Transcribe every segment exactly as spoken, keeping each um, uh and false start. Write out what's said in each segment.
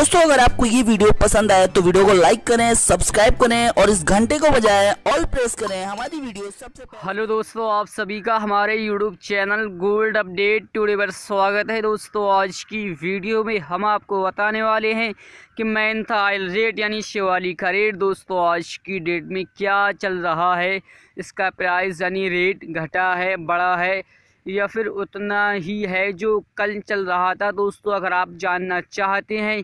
दोस्तों अगर आपको ये वीडियो पसंद आए तो वीडियो को लाइक करें, सब्सक्राइब करें और इस घंटे को बजाएं, ऑल प्रेस करें हमारी वीडियो सबसे पहले। हेलो दोस्तों, आप सभी का हमारे YouTube channel gold update today पर स्वागत है। दोस्तों आज की वीडियो में हम आपको बताने वाले हैं कि मेंथा ऑयल रेट यानी शिबाली का रेट दोस्तों आज की डेट में क्या चल रहा है, इसका प्राइस यानी रेट घटा है, बढ़ा है या फिर उतना ही है जो कल चल रहा था। दोस्तों अगर आप जानना चाहते हैं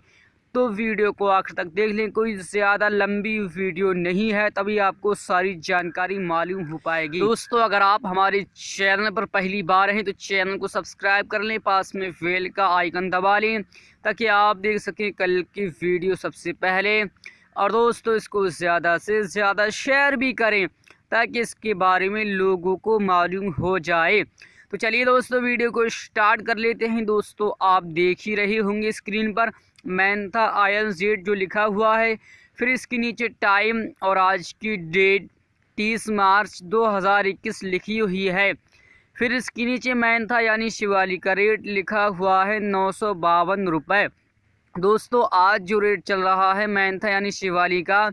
तो वीडियो को आखिर तक देख लें, कोई ज़्यादा लंबी वीडियो नहीं है, तभी आपको सारी जानकारी मालूम हो पाएगी। दोस्तों अगर आप हमारे चैनल पर पहली बार हैं तो चैनल को सब्सक्राइब कर लें, पास में बेल का आइकन दबा लें ताकि आप देख सकें कल की वीडियो सबसे पहले। और दोस्तों इसको ज़्यादा से ज़्यादा शेयर भी करें ताकि इसके बारे में लोगों को मालूम हो जाए। तो चलिए दोस्तों वीडियो को स्टार्ट कर लेते हैं। दोस्तों आप देख ही रहे होंगे स्क्रीन पर मेंथा ऑयल जेड जो लिखा हुआ है, फिर इसके नीचे टाइम और आज की डेट तीस मार्च दो हज़ार इक्कीस लिखी हुई है। फिर इसके नीचे मेंथा यानी शिबाली का रेट लिखा हुआ है नौ सौ बावन रुपये। दोस्तों आज जो रेट चल रहा है मेंथा यानी शिबाली का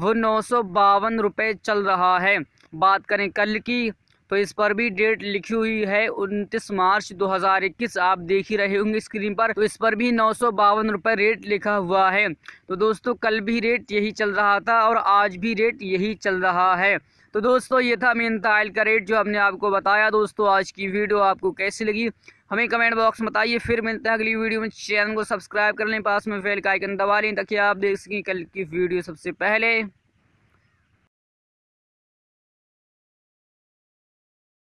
वो नौ सौ बावन रुपये चल रहा है। बात करें कल की तो इस पर भी डेट लिखी हुई है उनतीस मार्च दो हज़ार इक्कीस, आप देख ही रहे होंगे स्क्रीन पर, तो इस पर भी नौ सौ बावन रुपये रेट लिखा हुआ है। तो दोस्तों कल भी रेट यही चल रहा था और आज भी रेट यही चल रहा है। तो दोस्तों ये था मेंथा ऑयल का रेट जो हमने आपको बताया। दोस्तों आज की वीडियो आपको कैसी लगी हमें कमेंट बॉक्स में बताइए। फिर मिलते हैं अगली वीडियो में, चैनल को सब्सक्राइब कर लें, पास में बेल का आइकन दबा लें ताकि आप देख सकें कल की वीडियो सबसे पहले।